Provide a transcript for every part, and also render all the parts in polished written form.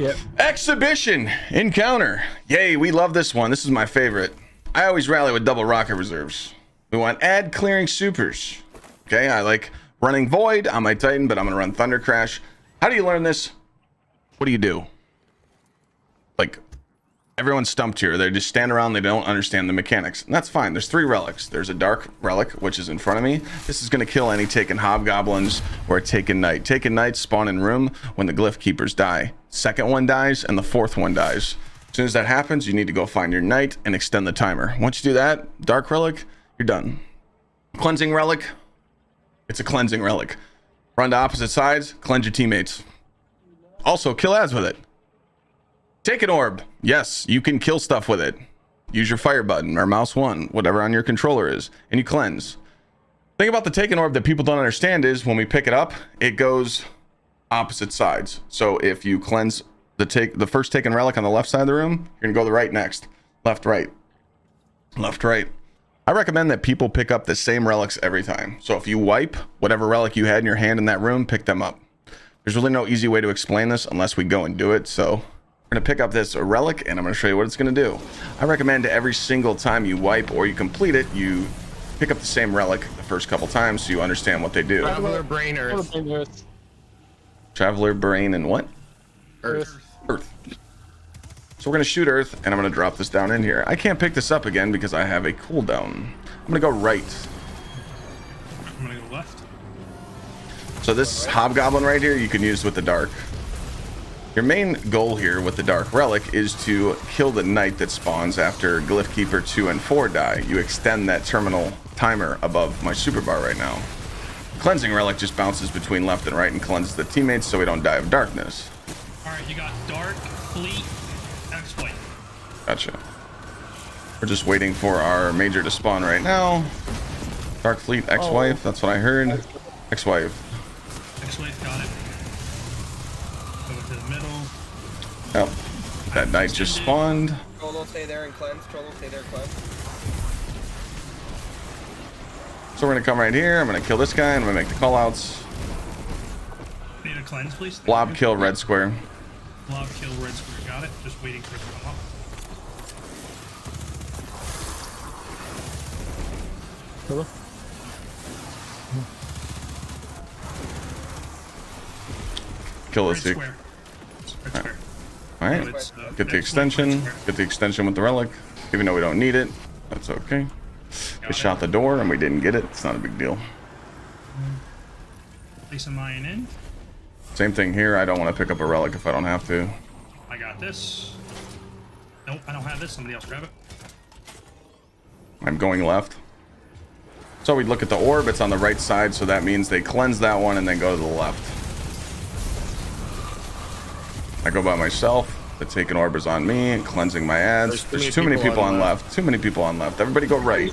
Yep. Exhibition Encounter. Yay, we love this one. This is my favorite. I always rally with double rocket reserves. We want add clearing supers. Okay, I like running Void on my Titan, but I'm going to run Thunder Crash. How do you learn this? What do? Like, everyone's stumped here. They just stand around. They don't understand the mechanics. And that's fine. There's three relics. There's a Dark Relic, which is in front of me. This is going to kill any Taken Hobgoblins or a Taken Knight. Taken Knights spawn in room when the Glyph Keepers die. Second one dies, and the fourth one dies. As soon as that happens, you need to go find your Knight and extend the timer. Once you do that, Dark Relic, you're done. Cleansing Relic. It's a Cleansing Relic. Run to opposite sides. Cleanse your teammates. Also, kill ads with it. Taken Orb. Yes, you can kill stuff with it. Use your fire button or mouse one, whatever on your controller is, and you cleanse. The thing about the Taken Orb that people don't understand is when we pick it up, it goes opposite sides. So if you cleanse the first Taken Relic on the left side of the room, you're going to go the right next. Left, right. Left, right. I recommend that people pick up the same relics every time. So if you wipe whatever relic you had in your hand in that room, pick them up. There's really no easy way to explain this unless we go and do it. So we're going to pick up this relic and I'm going to show you what it's going to do. I recommend every single time you wipe or you complete it, you pick up the same relic the first couple times so you understand what they do. Traveler Brain Earth. Traveler Brain and what? Earth. Earth. So we're going to shoot Earth and I'm going to drop this down in here. I can't pick this up again because I have a cooldown. I'm going to go right. I'm going to go left. So this Hobgoblin right here, you can use with the Dark. Your main goal here with the Dark Relic is to kill the Knight that spawns after Glyph Keeper 2 and 4 die. You extend that terminal timer above my super bar right now. Cleansing Relic just bounces between left and right and cleanses the teammates so we don't die of darkness. All right, you got Dark, Fleet, Exploit. Gotcha. We're just waiting for our Major to spawn right now. Dark Fleet, Ex-Wife, that's what I heard. Ex-Wife. X-Wave got it. Go to the middle. Oh, that Knight just spawned. Troll will stay there and cleanse. Troll will stay there, cleanse. So we're gonna come right here. I'm gonna kill this guy. I'm gonna make the callouts. Need a cleanse, please. Blob kill red square. Blob kill red square. Got it. Just waiting for it to come up. Hello. Kill this dude. Alright. Alright. Get the extension. Get the extension with the relic. Even though we don't need it. That's okay. We shot the door and we didn't get it. It's not a big deal. Place a mine in. Same thing here. I don't want to pick up a relic if I don't have to. I got this. Nope, I don't have this. Somebody else grab it. I'm going left. So we look at the orb. It's on the right side. So that means they cleanse that one and then go to the left. I go by myself. The Taken Orb is on me, cleansing my ads. There's too many people on left. Too many people on left. Everybody go right. Right.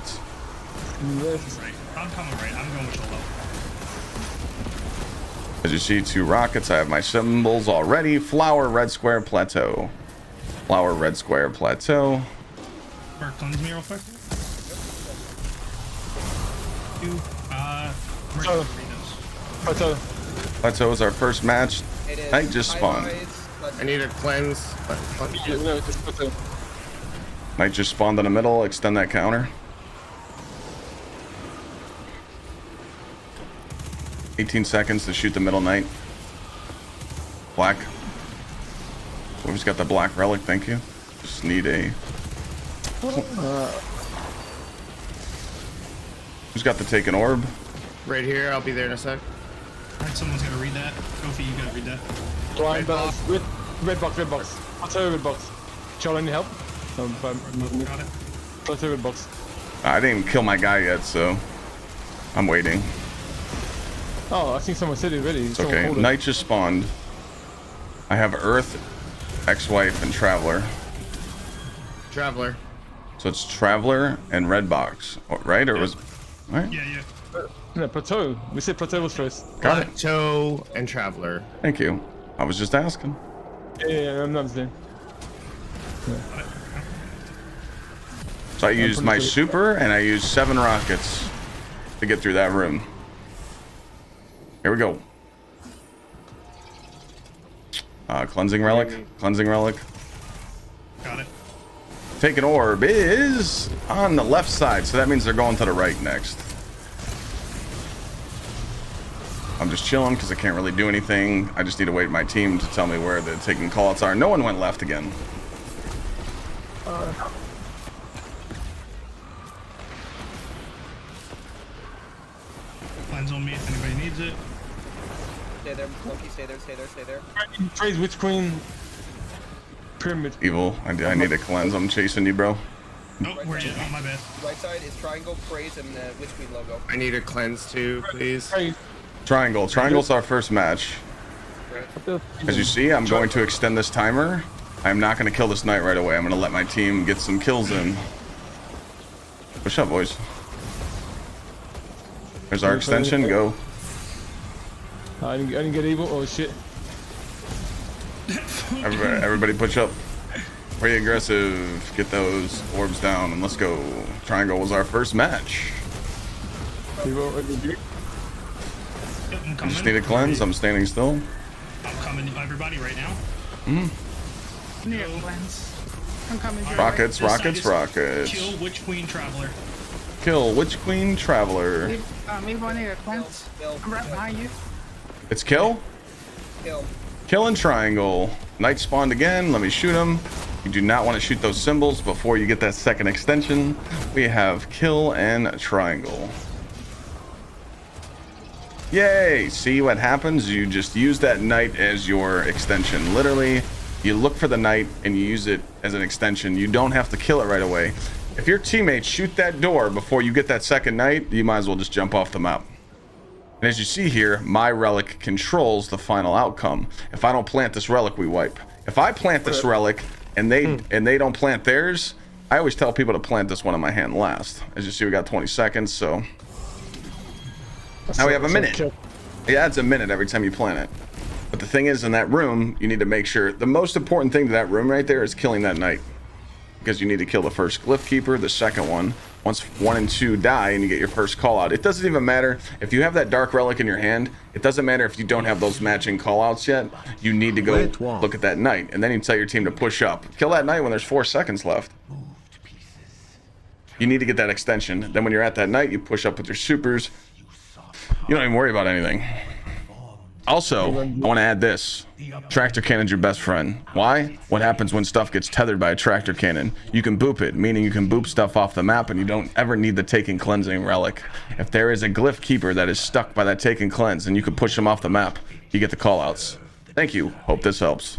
I'm coming right. I'm going with the left. As you see, two rockets. I have my symbols already. Flower, red square, plateau. Flower, red square, plateau. Bert, cleanse me real quick. Plateau. Plateau. Plateau is our first match. I just spawned. I need a cleanse. Knight just spawned in the middle. Extend that counter. 18 seconds to shoot the middle Knight. Black. We just got the black relic. Thank you. Just need a. Who's got the Taken Orb? Right here. I'll be there in a sec. Alright, someone's gonna read that. Kofi, you gotta read that. Blind box. Red box, red box. Plateau, red box. Charlie, need help? Got it. Plateau, red box. I didn't even kill my guy yet, so I'm waiting. Oh, I think someone said it already. It's okay. Knight just spawned. I have Earth, Ex-Wife, and Traveler. Traveler. So it's Traveler and red box, right? Or yeah. Was right? Yeah, yeah. No, plateau. We said plateau was first. Got it. Plateau and Traveler. Thank you. I was just asking. Yeah, I'm not there. Yeah. So I used my super and I used 7 rockets to get through that room. Here we go. Cleansing Relic. Cleansing Relic. Got it. Taken Orb is on the left side, so that means they're going to the right next. I'm just chilling because I can't really do anything. I just need to wait for my team to tell me where the taken callouts are. No one went left again. Mine's on me if anybody needs it. Stay there, Loki. Stay there, stay there, stay there. Praise Witch Queen. Pyramid. Evil. I need to cleanse. I'm chasing you, bro. Nope, right we're just on my bad. Right side is triangle, praise, and the Witch Queen logo. I need a cleanse too, please. Praise. Triangle. Triangle's our first match. As you see, I'm going to extend this timer. I'm not going to kill this knight right away. I'm going to let my team get some kills in. Push up, boys. There's our extension. Go. I didn't get evil. Oh, shit. Everybody push up. Very aggressive. Get those orbs down and let's go. Triangle was our first match. I just need a cleanse. I'm standing still. I'm coming to everybody right now. Mm-hmm. Need a cleanse. I'm coming. Rockets, right. Rockets, rockets. Kill Witch Queen Traveler. Kill Witch Queen Traveler. Evil, need a cleanse. I'm right behind you. It's kill? Kill. Kill and triangle. Knight spawned again. Let me shoot him. You do not want to shoot those symbols before you get that second extension. We have kill and triangle. Yay! See what happens? You just use that knight as your extension. Literally, you look for the knight and you use it as an extension. You don't have to kill it right away. If your teammates shoot that door before you get that second knight, you might as well just jump off the map. And as you see here, my relic controls the final outcome. If I don't plant this relic, we wipe. If I plant this relic and they don't plant theirs, I always tell people to plant this one in my hand last. As you see, we got 20 seconds, so... Now we have a minute. Yeah, it's a minute every time you plant it. But the thing is, in that room, you need to make sure... The most important thing to that room right there is killing that knight. Because you need to kill the first Glyph Keeper, the second one. Once 1 and 2 die and you get your first call out, it doesn't even matter. If you have that Dark Relic in your hand, it doesn't matter if you don't have those matching call outs yet. You need to go look at that knight. And then you tell your team to push up. Kill that knight when there's 4 seconds left. You need to get that extension. Then when you're at that knight, you push up with your supers. You don't even worry about anything. Also, I want to add this. Tractor Cannon's your best friend. Why? What happens when stuff gets tethered by a Tractor Cannon? You can boop it, meaning you can boop stuff off the map and you don't ever need the Taken Cleansing Relic. If there is a Glyph Keeper that is stuck by that Taken Cleanse and you can push them off the map, you get the callouts. Thank you. Hope this helps.